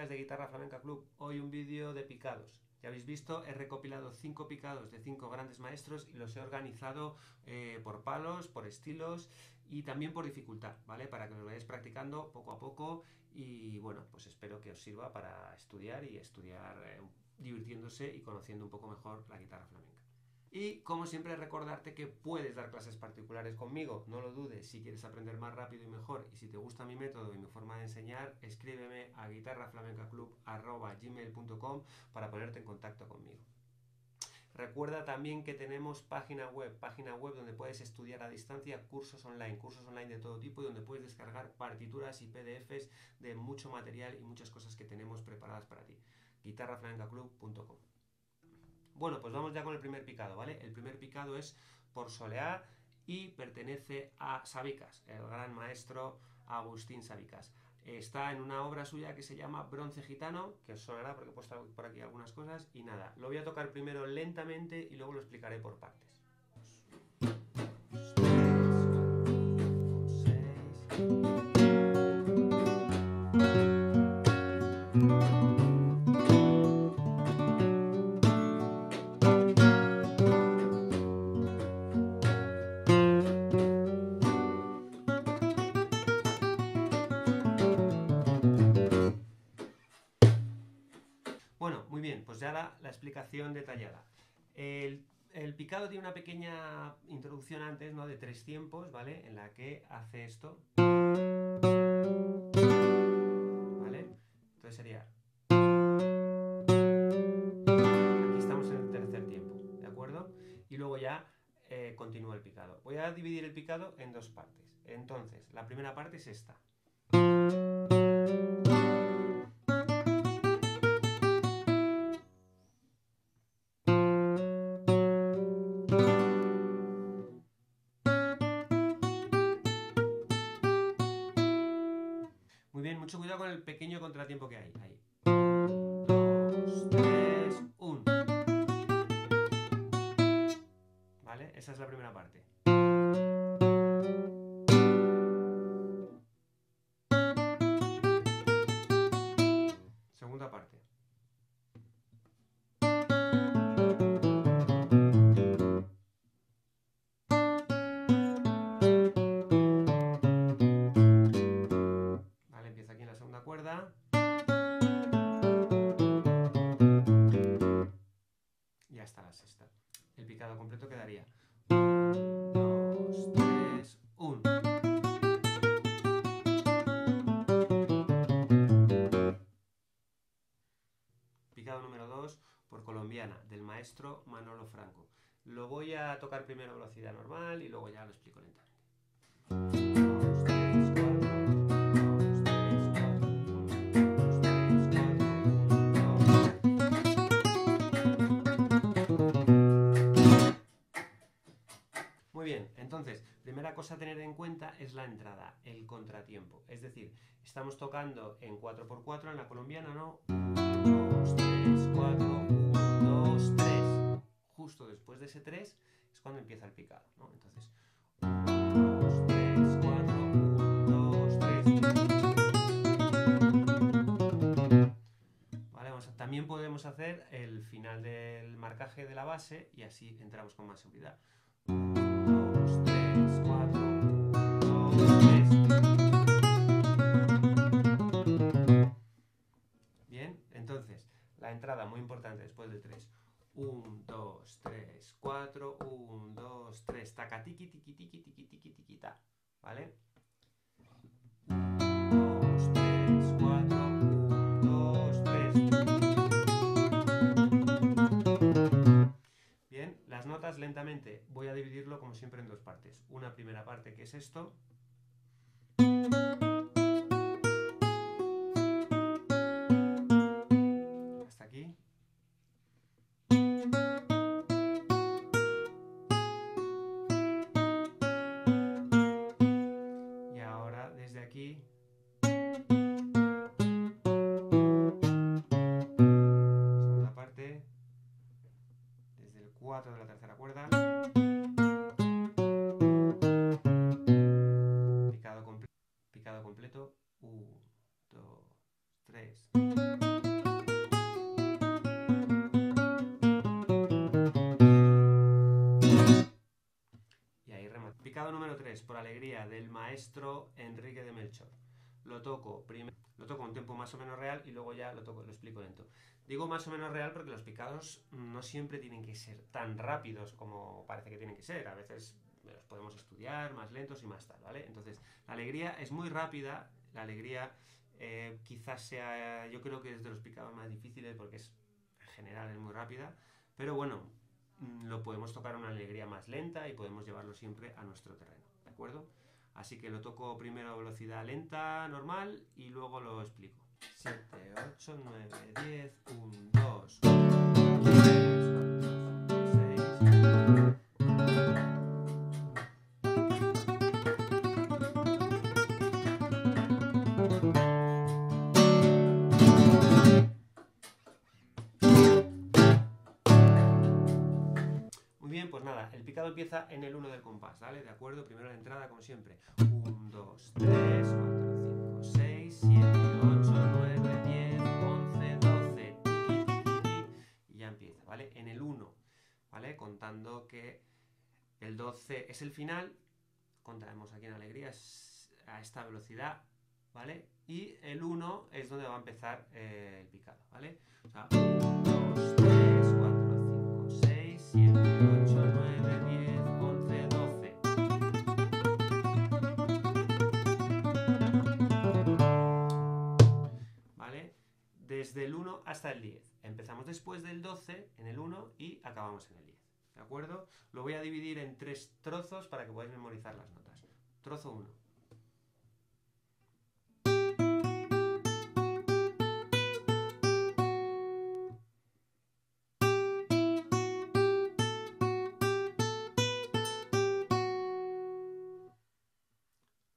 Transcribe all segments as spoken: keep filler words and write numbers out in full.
De Guitarra Flamenca Club, hoy un vídeo de picados. Ya habéis visto, he recopilado cinco picados de cinco grandes maestros y los he organizado eh, por palos, por estilos y también por dificultad, ¿vale? Para que los vayáis practicando poco a poco y bueno, pues espero que os sirva para estudiar y estudiar eh, divirtiéndose y conociendo un poco mejor la guitarra flamenca. Y como siempre recordarte que puedes dar clases particulares conmigo, no lo dudes. Si quieres aprender más rápido y mejor y si te gusta mi método y mi forma de enseñar, escríbeme a guitarra flamenca club arroba gmail punto com para ponerte en contacto conmigo. Recuerda también que tenemos página web, página web donde puedes estudiar a distancia, cursos online, cursos online de todo tipo y donde puedes descargar partituras y P D Fs de mucho material y muchas cosas que tenemos preparadas para ti. guitarra flamenca club punto com. Bueno, pues vamos ya con el primer picado, ¿vale? El primer picado es por soleá y pertenece a Sabicas, el gran maestro Agustín Sabicas. Está en una obra suya que se llama Bronce Gitano, que os sonará porque he puesto por aquí algunas cosas, y nada, lo voy a tocar primero lentamente y luego lo explicaré por partes. Explicación detallada. El, el picado tiene una pequeña introducción antes, ¿no? De tres tiempos, ¿vale? En la que hace esto. ¿Vale? Entonces sería... Aquí estamos en el tercer tiempo, ¿de acuerdo? Y luego ya eh, continúa el picado. Voy a dividir el picado en dos partes. Entonces, la primera parte es esta. Mucho cuidado con el pequeño contratiempo que hay. Ahí. Dos, tres, uno. ¿Vale? Esa es la primera parte. Segunda parte. Completo quedaría dos, tres, uno. Picado número dos por colombiana del maestro Manolo Franco. Lo voy a tocar primero a velocidad normal y luego ya lo explico lentamente. cosa a tener en cuenta es la entrada, el contratiempo. Es decir, estamos tocando en cuatro por cuatro en la colombiana, ¿no? uno, dos, tres, cuatro, uno, dos, tres. Justo después de ese tres es cuando empieza el picado, ¿no? Entonces, uno, dos, tres, cuatro, uno, dos, tres. Vale, vamos a, también podemos hacer el final del marcaje de la base y así entramos con más seguridad. uno, dos, tres, cuatro, uno, dos, tres. Bien, entonces, la entrada muy importante después del tres. uno, dos, tres, cuatro, uno, dos, tres, taca, tiqui, tiqui, tiqui, tiqui, tiqui, tiqui, ta, ¿vale? uno, dos, tres, cuatro, uno, dos, tres. Bien, las notas lentamente voy a dividirlo como siempre en dos partes. Una primera parte que es esto. Hasta aquí. cuatro de la tercera cuerda, picado, comple picado completo, uno, dos, tres. Y ahí remate. Picado número tres, por alegría, del maestro Enrique de Melchor. Lo toco primero, lo toco un tiempo más o menos real y luego ya lo toco, lo explico lento. Digo más o menos real porque los picados no siempre tienen que ser tan rápidos como parece que tienen que ser. A veces los podemos estudiar más lentos y más tal, ¿vale? Entonces, la alegría es muy rápida. La alegría eh, quizás sea, yo creo que es de los picados más difíciles porque es, en general es muy rápida. Pero bueno, lo podemos tocar una alegría más lenta y podemos llevarlo siempre a nuestro terreno, ¿de acuerdo? Así que lo toco primero a velocidad lenta, normal, y luego lo explico. siete, ocho, nueve, diez, uno, dos, tres, cuatro, cinco, seis. El picado empieza en el uno del compás, ¿vale? ¿De acuerdo? Primero la entrada, como siempre. uno, dos, tres, cuatro, cinco, seis, siete, ocho, nueve, diez, once, doce. Y ya empieza, ¿vale? En el uno, ¿vale? Contando que el doce es el final. Contaremos aquí en alegría a esta velocidad, ¿vale? Y el uno es donde va a empezar eh, el picado, ¿vale? O sea, uno, dos, tres, cuatro, cinco, seis, siete, ocho, nueve, diez, once, doce. ¿Vale? Desde el uno hasta el diez. Empezamos después del doce en el uno y acabamos en el diez. ¿De acuerdo? Lo voy a dividir en tres trozos para que podáis memorizar las notas. Trozo uno.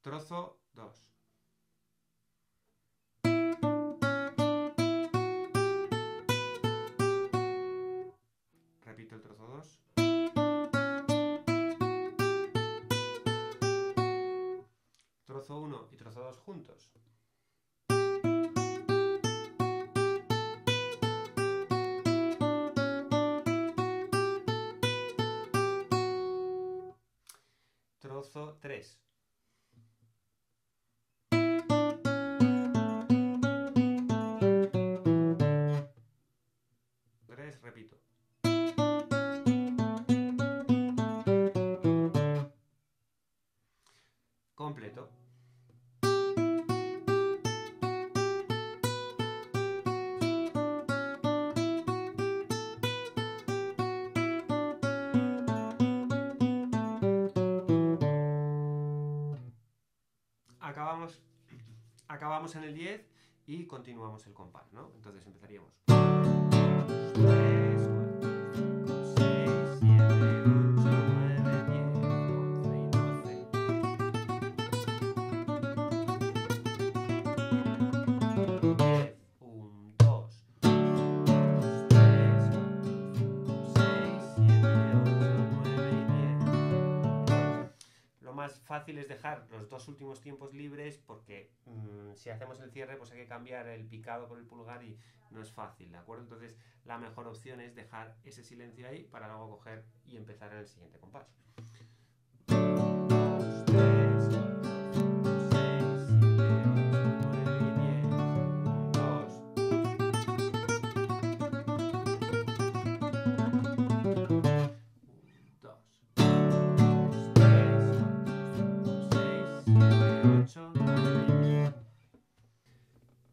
Trozo dos. Repito el trozo dos. Trozo uno y trozo dos juntos. Trozo tres. Repito. Completo. Acabamos, acabamos en el diez y continuamos el compás, ¿no? Entonces empezaríamos. tres, cuatro, cinco, seis, siete, ocho, nueve, diez, once y doce. fácil es dejar los dos últimos tiempos libres porque mmm, si hacemos el cierre pues hay que cambiar el picado por el pulgar y no es fácil, ¿de acuerdo? Entonces la mejor opción es dejar ese silencio ahí para luego coger y empezar en el siguiente compás.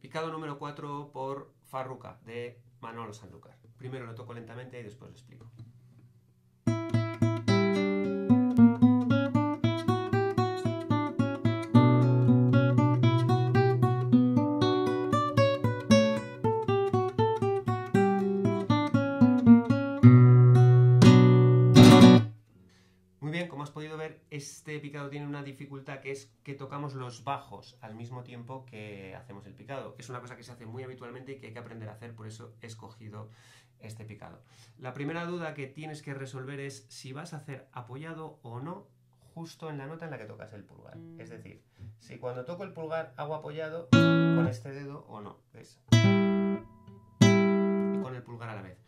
Picado número cuatro por Farruca, de Manolo Sanlúcar. Primero lo toco lentamente y después lo explico. Muy bien, como has podido ver, este picado tiene una dificultad que es que tocamos los bajos al mismo tiempo que hacemos el picado. Es una cosa que se hace muy habitualmente y que hay que aprender a hacer, por eso he escogido este picado. La primera duda que tienes que resolver es si vas a hacer apoyado o no justo en la nota en la que tocas el pulgar. Es decir, si cuando toco el pulgar hago apoyado con este dedo o no. ¿Ves? Y con el pulgar a la vez.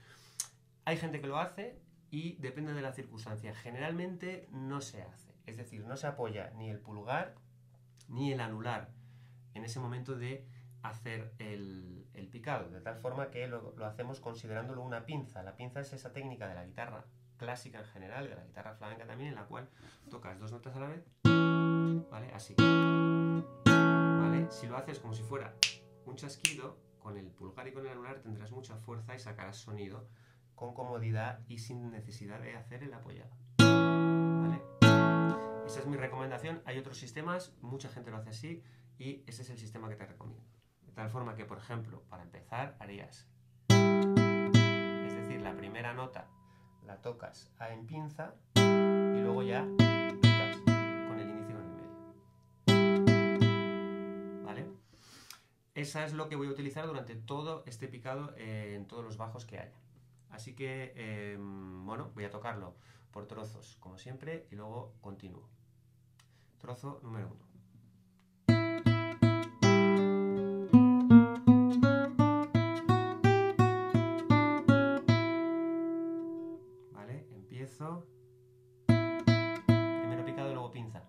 Hay gente que lo hace y depende de la circunstancia. Generalmente no se hace, es decir, no se apoya ni el pulgar ni el anular en ese momento de hacer el, el picado, de tal forma que lo, lo hacemos considerándolo una pinza. La pinza es esa técnica de la guitarra clásica en general, de la guitarra flamenca también, en la cual tocas dos notas a la vez, ¿vale? Así, ¿vale? Si lo haces como si fuera un chasquido, con el pulgar y con el anular tendrás mucha fuerza y sacarás sonido con comodidad y sin necesidad de hacer el apoyado, ¿vale? Esa es mi recomendación. Hay otros sistemas, mucha gente lo hace así, y ese es el sistema que te recomiendo. De tal forma que, por ejemplo, para empezar harías, es decir, la primera nota la tocas en pinza y luego ya picas con el inicio y con el medio, ¿vale? Esa es lo que voy a utilizar durante todo este picado, eh, en todos los bajos que haya. Así que, eh, bueno, voy a tocarlo por trozos, como siempre, y luego continúo. Trozo número uno. Vale, empiezo. Primero picado y luego pinza.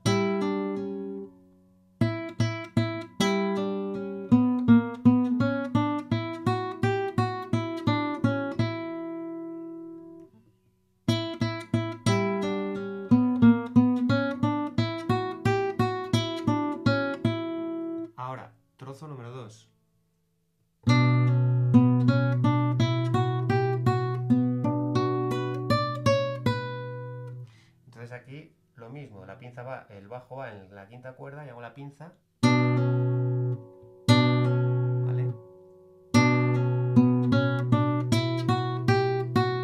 Trozo número dos. Entonces aquí lo mismo, la pinza va, el bajo va en la quinta cuerda y hago la pinza, ¿vale?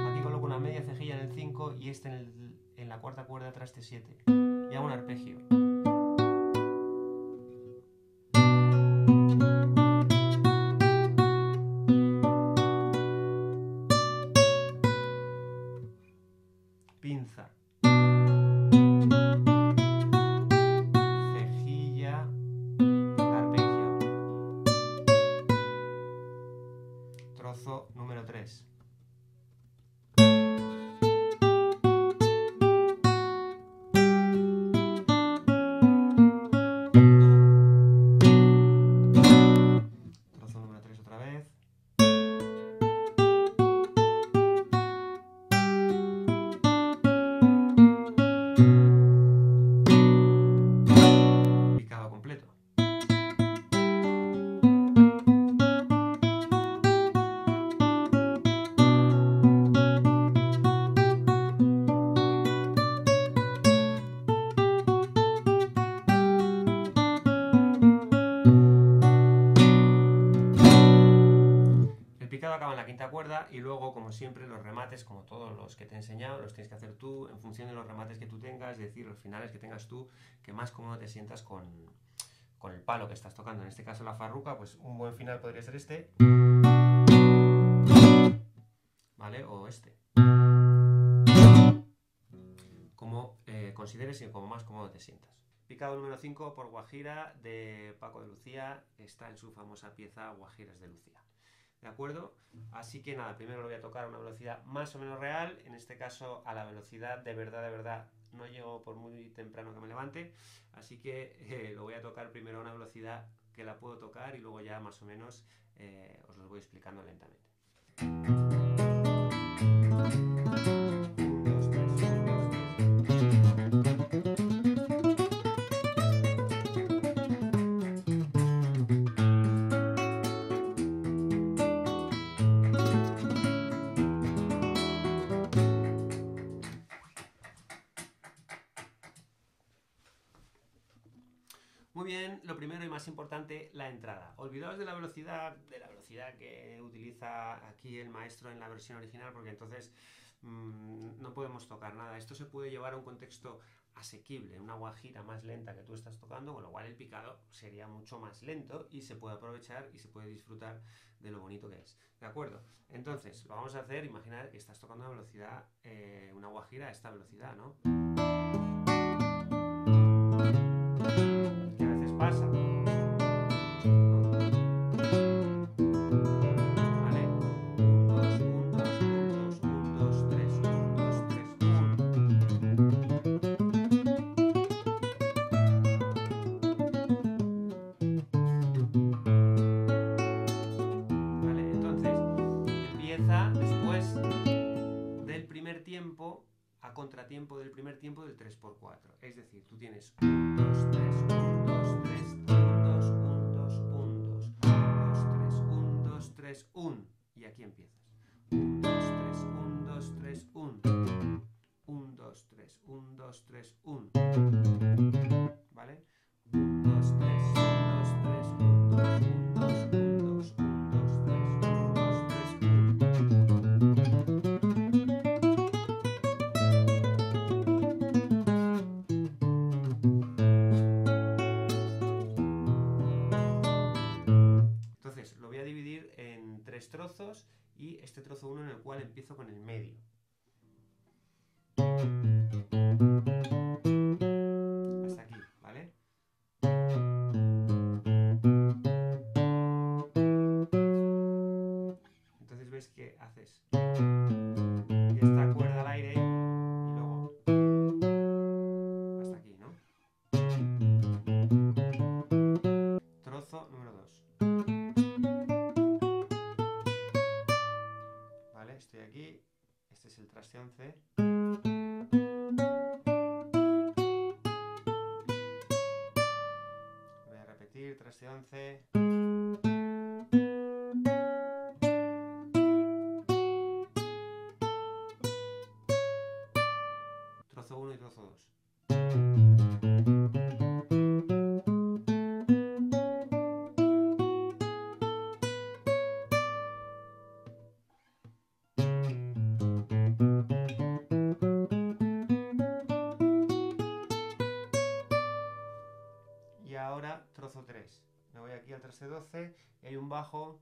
Aquí coloco una media cejilla en el cinco y este en, el, en la cuarta cuerda traste siete y hago un arpegio. Pinza, cejilla, arpegio. Trozo número tres. Acaba en la quinta cuerda y luego, como siempre, los remates, como todos los que te he enseñado, los tienes que hacer tú en función de los remates que tú tengas, es decir, los finales que tengas tú, que más cómodo te sientas con, con el palo que estás tocando. En este caso la farruca, pues un buen final podría ser este, ¿vale? O este, como eh, consideres y como más cómodo te sientas. Picado número cinco por Guajira de Paco de Lucía, está en su famosa pieza Guajiras de Lucía. ¿De acuerdo? Así que nada, primero lo voy a tocar a una velocidad más o menos real, en este caso a la velocidad de verdad, de verdad, no llego por muy temprano que me levante, así que eh, lo voy a tocar primero a una velocidad que la puedo tocar y luego ya más o menos eh, os los voy explicando lentamente. Lo primero y más importante, la entrada. Olvidaos de la velocidad, de la velocidad que utiliza aquí el maestro en la versión original, porque entonces mmm, no podemos tocar nada. Esto se puede llevar a un contexto asequible, una guajira más lenta que tú estás tocando, con lo cual el picado sería mucho más lento y se puede aprovechar y se puede disfrutar de lo bonito que es. ¿De acuerdo? Entonces, lo vamos a hacer, imaginar que estás tocando una velocidad, eh, una guajira a esta velocidad, ¿no? Contratiempo del primer tiempo del tres por cuatro, es decir, tú tienes uno, dos, tres, uno, dos, tres, uno, dos, tres, uno, dos, tres, uno, dos, tres, uno y aquí empiezas uno, dos, tres, uno, dos, tres, uno, uno, dos, tres, uno, dos, tres, uno, ¿vale? Trozos y este trozo uno en el cual empiezo con el medio. Hasta aquí, ¿vale? Entonces ves que haces esta cuerda al aire y luego hasta aquí, ¿no? Trozo número dos. Estoy aquí, este es el traste once. Voy a repetir, traste once. Trozo uno y trozo dos. Trozo tres. Me voy aquí al traste doce y hay un bajo.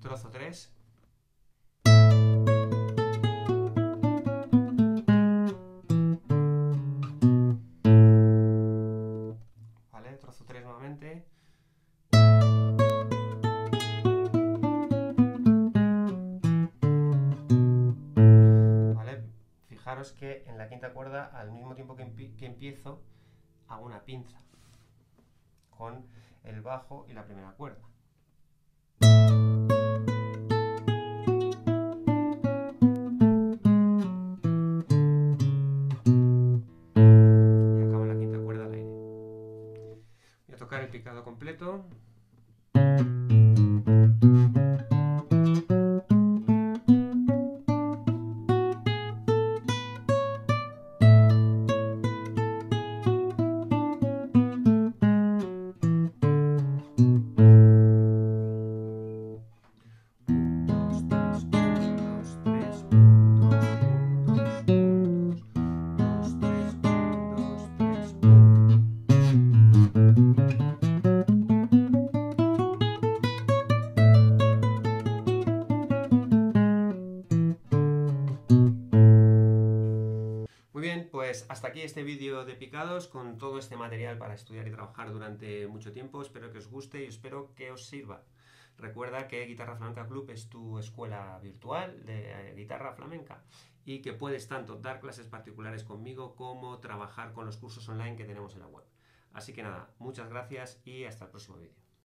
Trozo tres. Vale, trozo tres nuevamente. Fijaros que en la quinta cuerda, al mismo tiempo que, empi que empiezo, hago una pinza con el bajo y la primera cuerda. Y acabo la quinta cuerda al aire. Voy a tocar el picado completo. hasta aquí este vídeo de picados con todo este material para estudiar y trabajar durante mucho tiempo. Espero que os guste y espero que os sirva. Recuerda que Guitarra Flamenca Club es tu escuela virtual de guitarra flamenca y que puedes tanto dar clases particulares conmigo como trabajar con los cursos online que tenemos en la web. Así que nada, muchas gracias y hasta el próximo vídeo.